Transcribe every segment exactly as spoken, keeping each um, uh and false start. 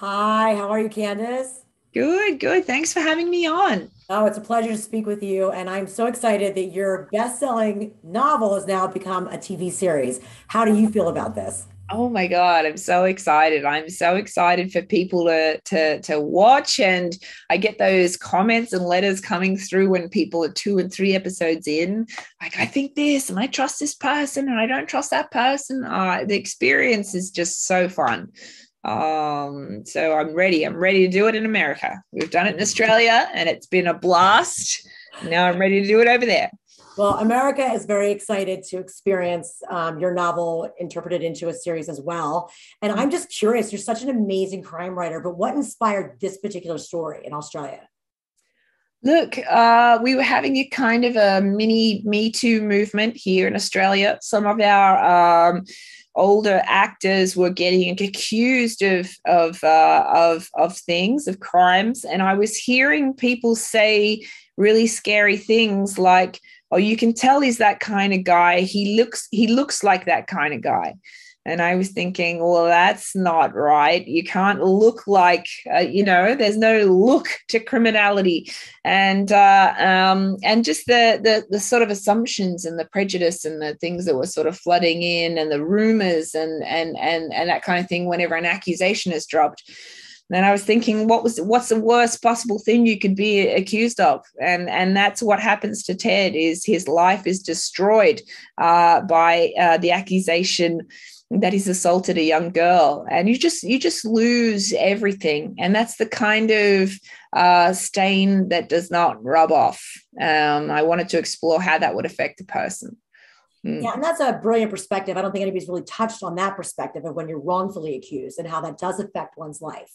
Hi, how are you, Candice? Good, good. Thanks for having me on. Oh, it's a pleasure to speak with you. And I'm so excited that your best-selling novel has now become a T V series. How do you feel about this? Oh my God, I'm so excited. I'm so excited for people to, to, to watch. And I get those comments and letters coming through when people are two and three episodes in. Like, I think this, and I trust this person, and I don't trust that person. Uh, the experience is just so fun. Um, so I'm ready. I'm ready to do it in America. We've done it in Australia, and it's been a blast. Now I'm ready to do it over there. Well, America is very excited to experience um, your novel interpreted into a series as well. And I'm just curious, you're such an amazing crime writer, but what inspired this particular story in Australia? Look, uh, we were having a kind of a mini Me Too movement here in Australia. Some of our um, older actors were getting accused of of, uh, of of things, of crimes. And I was hearing people say really scary things like, oh, you can tell he's that kind of guy. He looks, he looks like that kind of guy. And I was thinking, well, that's not right. You can't look like, uh, you know, there's no look to criminality, and uh, um, and just the, the the sort of assumptions and the prejudice and the things that were sort of flooding in, and the rumors and and and and that kind of thing. Whenever an accusation is dropped. And I was thinking, what was what's the worst possible thing you could be accused of? And and that's what happens to Ted. Is his life is destroyed uh, by uh, the accusation that he's assaulted a young girl, and you just you just lose everything. And that's the kind of uh, stain that does not rub off. Um, I wanted to explore how that would affect a person. Mm. Yeah, and that's a brilliant perspective. I don't think anybody's really touched on that perspective of when you're wrongfully accused and how that does affect one's life.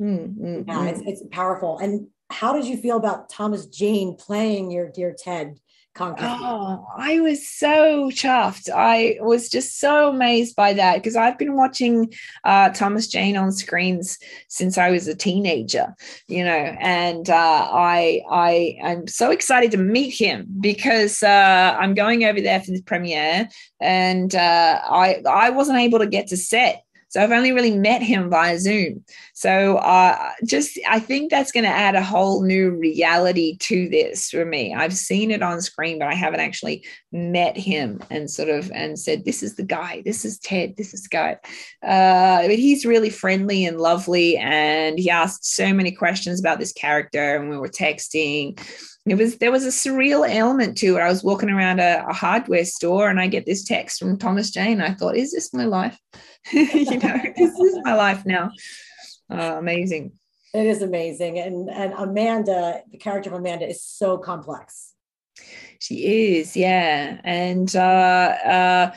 Mm, mm, yeah, mm. It's, it's powerful. And how did you feel about Thomas Jane playing your dear Ted Conkaffey? Oh, I was so chuffed. I was just so amazed by that, because I've been watching uh, Thomas Jane on screens since I was a teenager, you know, and uh, I, I, I'm so excited to meet him, because uh, I'm going over there for the premiere, and uh, I, I wasn't able to get to set. So I've only really met him via Zoom. So uh, just I think that's going to add a whole new reality to this for me. I've seen it on screen, but I haven't actually met him and sort of and said, this is the guy. This is Ted. This is the guy. Uh, but he's really friendly and lovely. And he asked so many questions about this character, and we were texting. It was there was a surreal element to it. I was walking around a, a hardware store, and I get this text from Thomas Jane. I thought, is this my life? You know, this is my life now. Uh, amazing. It is amazing. And and Amanda, the character of Amanda, is so complex. She is, yeah. And uh uh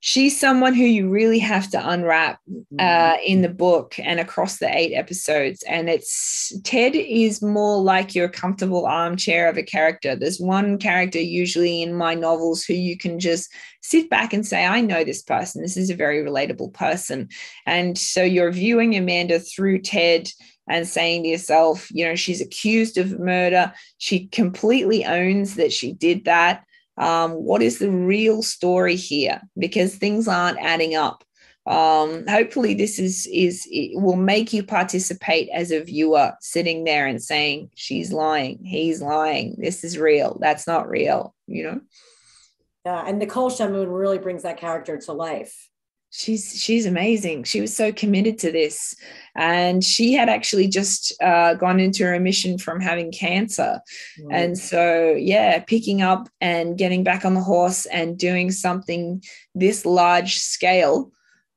she's someone who you really have to unwrap uh, in the book and across the eight episodes. And it's Ted is more like your comfortable armchair of a character. There's one character usually in my novels who you can just sit back and say, I know this person. This is a very relatable person. And so you're viewing Amanda through Ted and saying to yourself, you know, she's accused of murder. She completely owns that she did that. Um, what is the real story here? Because things aren't adding up. Um, hopefully this is, is it will make you participate as a viewer, sitting there and saying, she's lying, he's lying, this is real, that's not real, you know? Yeah, and Nicole Chamoun really brings that character to life. She's she's amazing. She was so committed to this, and she had actually just uh, gone into remission from having cancer. Mm. And so, yeah, picking up and getting back on the horse and doing something this large scale,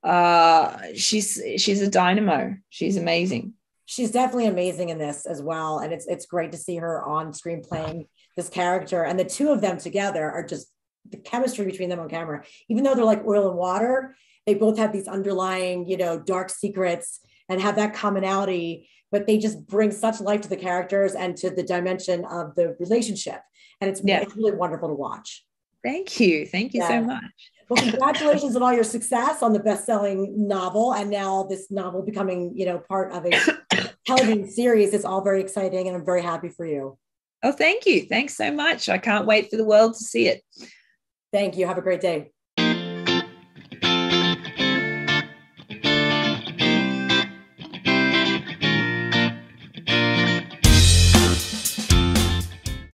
uh, she's she's a dynamo. She's amazing. She's definitely amazing in this as well, and it's it's great to see her on screen playing this character. And the two of them together are just the chemistry between them on camera, even though they're like oil and water. They both have these underlying, you know, dark secrets and have that commonality, but they just bring such life to the characters and to the dimension of the relationship. And it's, yeah. It's really wonderful to watch. Thank you. Thank you yeah. so much. Well, congratulations on all your success on the best-selling novel. And now this novel becoming, you know, part of a television series. It's all very exciting, and I'm very happy for you. Oh, thank you. Thanks so much. I can't wait for the world to see it. Thank you. Have a great day.